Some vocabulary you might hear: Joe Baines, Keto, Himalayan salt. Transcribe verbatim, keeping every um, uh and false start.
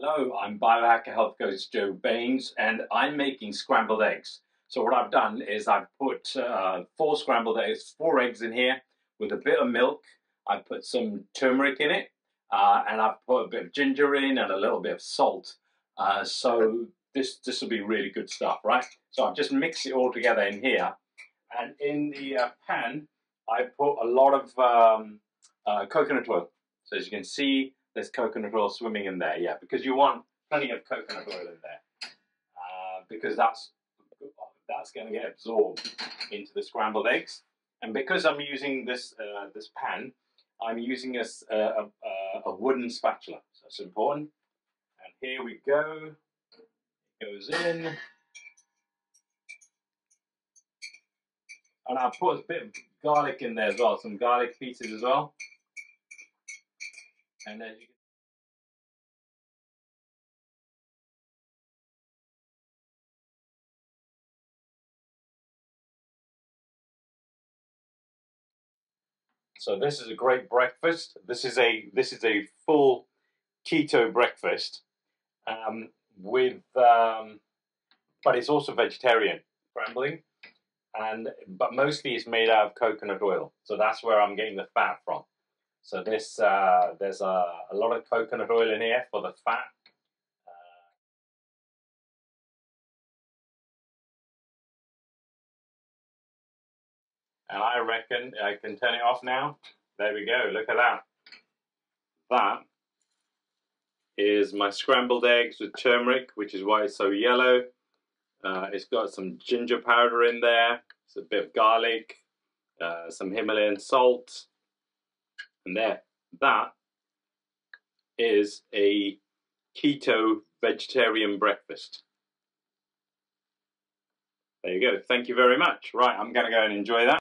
Hello, I'm Biohacker Health Coach Joe Baines, and I'm making scrambled eggs. So what I've done is I've put uh, four scrambled eggs, four eggs in here with a bit of milk. I've put some turmeric in it, uh, and I've put a bit of ginger in and a little bit of salt. Uh, so this, this will be really good stuff, right? So I've just mixed it all together in here. And in the uh, pan, I put a lot of um, uh, coconut oil. So as you can see, there's coconut oil swimming in there, yeah, because you want plenty of coconut oil in there, uh, because that's that's going to get absorbed into the scrambled eggs. And because I'm using this uh, this pan, I'm using a, a, a wooden spatula, so that's important. And here we go, it goes in, and I'll put a bit of garlic in there as well, some garlic pieces as well. And as you can so this is a great breakfast. This is a this is a full keto breakfast, um, with um, but it's also vegetarian scrambling, and but mostly it's made out of coconut oil. So that's where I'm getting the fat from. So this, uh, there's a, a lot of coconut oil in here for the fat. Uh, and I reckon I can turn it off now. There we go, look at that. That is my scrambled eggs with turmeric, which is why it's so yellow. Uh, it's got some ginger powder in there. It's a bit of garlic, uh, some Himalayan salt. And there, that is a keto vegetarian breakfast. There you go. Thank you very much. Right, I'm going to go and enjoy that.